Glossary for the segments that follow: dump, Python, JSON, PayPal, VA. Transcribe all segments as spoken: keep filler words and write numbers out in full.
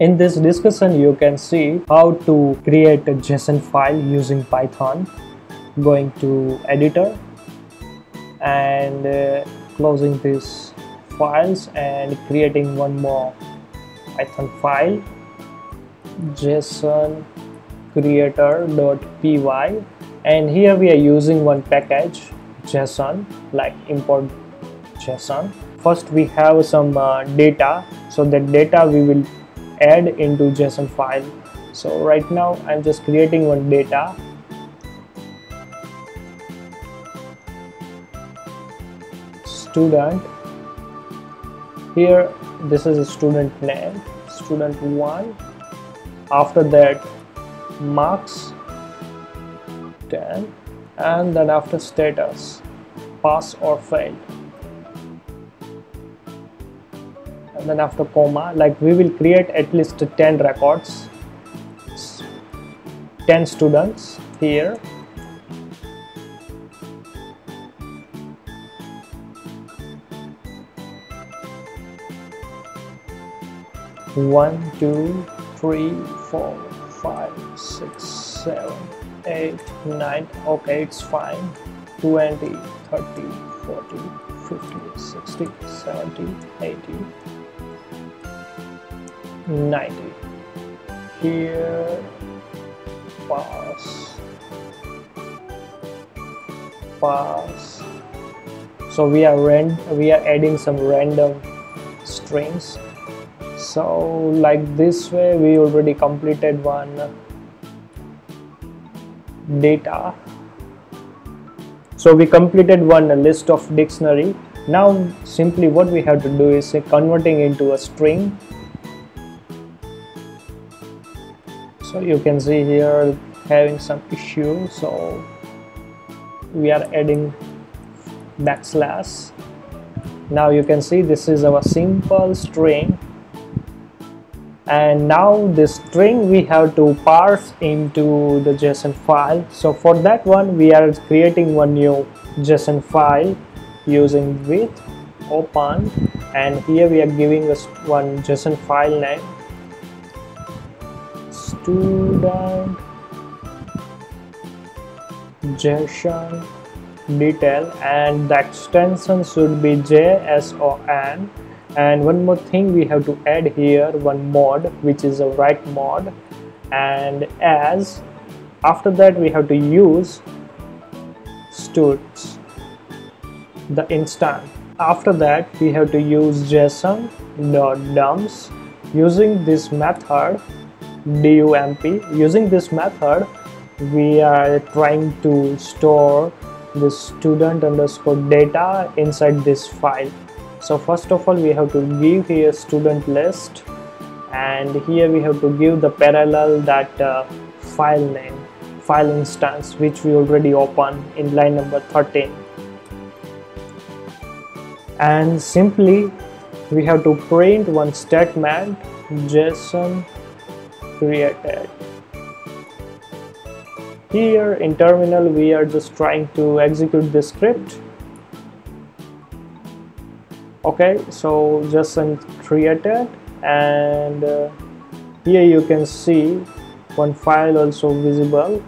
In this discussion, you can see how to create a JSON file using Python. Going to editor and uh, closing these files and creating one more Python file, JSON creator.py, and here we are using one package JSON, like import JSON. First we have some uh, data, so the data we will add into JSON file. So right now I'm just creating one data. Student, here this is a student name, student one. After that marks ten, and then after status, pass or fail, and then after comma, like we will create at least ten records, ten students here. One, two, three, four, five, six, seven, eight, nine. Okay, it's fine. Twenty, thirty, forty, fifty, sixty, seventy, eighty, ninety. Here, pass, pass. So we are ran we are adding some random strings. So like this way we already completed one data. So we completed one list of dictionary. Now simply what we have to do is say converting into a string. So you can see here having some issue. So we are adding backslash. Now you can see this is our simple string. And now this string we have to parse into the JSON file. So for that one we are creating one new JSON file using with open, and here we are giving us one JSON file name, student JSON detail, and the extension should be JSON. And one more thing we have to add here, one mod, which is a write mod, and as after that we have to use studs, the instance. After that we have to use json.dumps. Using this method dump, using this method we are trying to store the student underscore data inside this file. So first of all we have to give here student list, and here we have to give the parallel that uh, file name, file instance, which we already opened in line number thirteen. And simply we have to print one statement, JSON created. Here in terminal we are just trying to execute this script. Okay, so JSON created, and uh, here you can see one file also visible,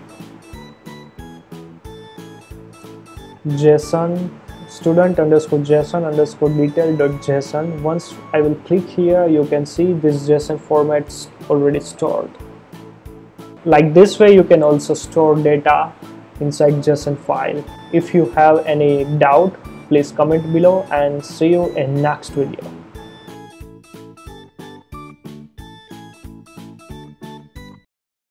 JSON student underscore JSON underscore detail dot JSON. Once I will click here, you can see this JSON format's already stored. Like this way you can also store data inside JSON file. If you have any doubt, please comment below, and see you in next video.